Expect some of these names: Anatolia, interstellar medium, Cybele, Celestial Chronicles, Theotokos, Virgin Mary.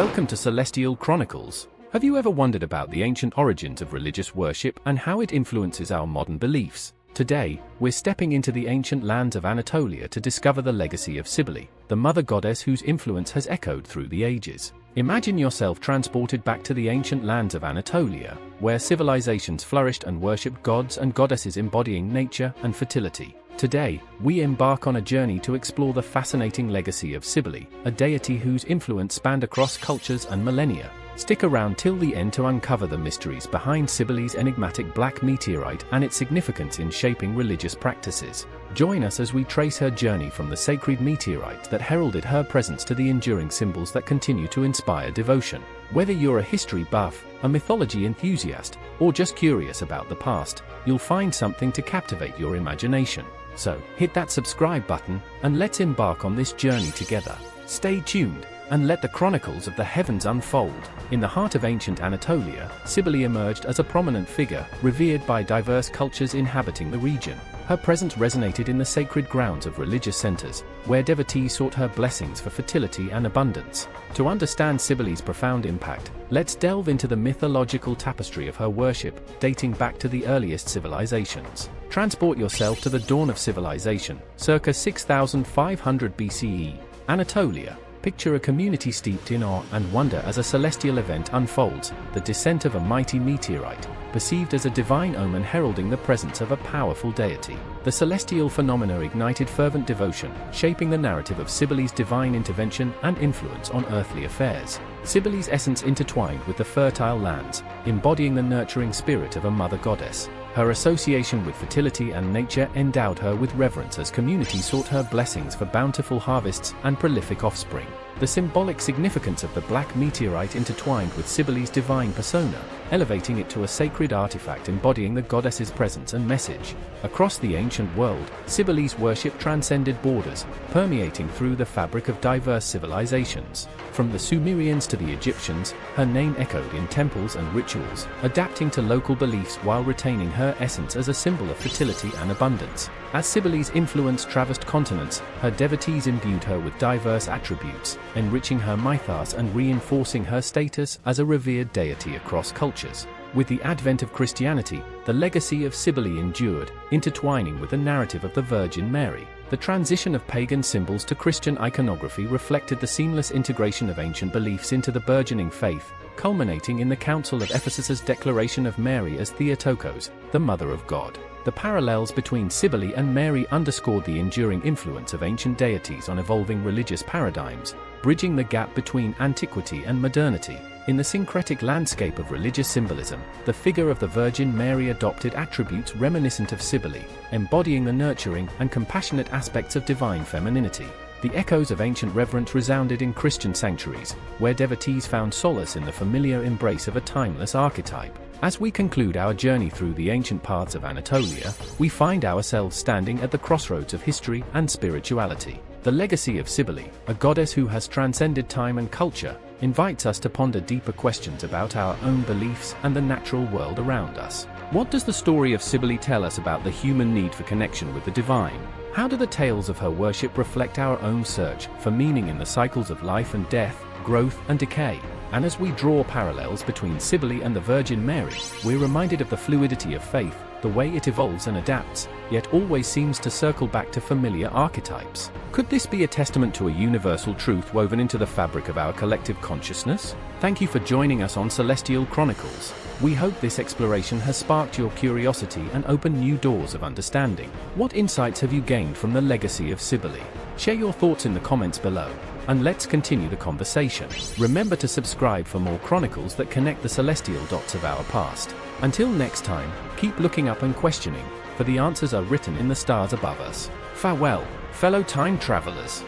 Welcome to Celestial Chronicles. Have you ever wondered about the ancient origins of religious worship and how it influences our modern beliefs? Today, we're stepping into the ancient lands of Anatolia to discover the legacy of Cybele, the mother goddess whose influence has echoed through the ages. Imagine yourself transported back to the ancient lands of Anatolia, where civilizations flourished and worshipped gods and goddesses embodying nature and fertility. Today, we embark on a journey to explore the fascinating legacy of Cybele, a deity whose influence spanned across cultures and millennia. Stick around till the end to uncover the mysteries behind Cybele's enigmatic black meteorite and its significance in shaping religious practices. Join us as we trace her journey from the sacred meteorite that heralded her presence to the enduring symbols that continue to inspire devotion. Whether you're a history buff, a mythology enthusiast, or just curious about the past, you'll find something to captivate your imagination. So, hit that subscribe button, and let's embark on this journey together. Stay tuned, and let the chronicles of the heavens unfold. In the heart of ancient Anatolia, Cybele emerged as a prominent figure, revered by diverse cultures inhabiting the region. Her presence resonated in the sacred grounds of religious centers, where devotees sought her blessings for fertility and abundance. To understand Cybele's profound impact, let's delve into the mythological tapestry of her worship, dating back to the earliest civilizations. Transport yourself to the dawn of civilization, circa 6500 BCE, Anatolia. Picture a community steeped in awe and wonder as a celestial event unfolds, the descent of a mighty meteorite, perceived as a divine omen heralding the presence of a powerful deity. The celestial phenomena ignited fervent devotion, shaping the narrative of Cybele's divine intervention and influence on earthly affairs. Cybele's essence intertwined with the fertile lands, embodying the nurturing spirit of a mother goddess. Her association with fertility and nature endowed her with reverence as community sought her blessings for bountiful harvests and prolific offspring. The symbolic significance of the black meteorite intertwined with Cybele's divine persona, elevating it to a sacred artifact embodying the goddess's presence and message. Across the ancient world, Cybele's worship transcended borders, permeating through the fabric of diverse civilizations. From the Sumerians to the Egyptians, her name echoed in temples and rituals, adapting to local beliefs while retaining her essence as a symbol of fertility and abundance. As Cybele's influence traversed continents, her devotees imbued her with diverse attributes, enriching her mythos and reinforcing her status as a revered deity across cultures. With the advent of Christianity, the legacy of Cybele endured, intertwining with the narrative of the Virgin Mary. The transition of pagan symbols to Christian iconography reflected the seamless integration of ancient beliefs into the burgeoning faith, culminating in the Council of Ephesus's declaration of Mary as Theotokos, the Mother of God. The parallels between Cybele and Mary underscored the enduring influence of ancient deities on evolving religious paradigms, bridging the gap between antiquity and modernity. In the syncretic landscape of religious symbolism, the figure of the Virgin Mary adopted attributes reminiscent of Cybele, embodying the nurturing and compassionate aspects of divine femininity. The echoes of ancient reverence resounded in Christian sanctuaries, where devotees found solace in the familiar embrace of a timeless archetype. As we conclude our journey through the ancient paths of Anatolia, we find ourselves standing at the crossroads of history and spirituality. The legacy of Cybele, a goddess who has transcended time and culture, invites us to ponder deeper questions about our own beliefs and the natural world around us. What does the story of Cybele tell us about the human need for connection with the divine? How do the tales of her worship reflect our own search for meaning in the cycles of life and death, growth and decay? And as we draw parallels between Cybele and the Virgin Mary, we're reminded of the fluidity of faith, the way it evolves and adapts, yet always seems to circle back to familiar archetypes. Could this be a testament to a universal truth woven into the fabric of our collective consciousness? Thank you for joining us on Celestial Chronicles. We hope this exploration has sparked your curiosity and opened new doors of understanding. What insights have you gained from the legacy of Cybele? Share your thoughts in the comments below, and let's continue the conversation. Remember to subscribe for more chronicles that connect the celestial dots of our past. Until next time, keep looking up and questioning, for the answers are written in the stars above us. Farewell, fellow time travelers.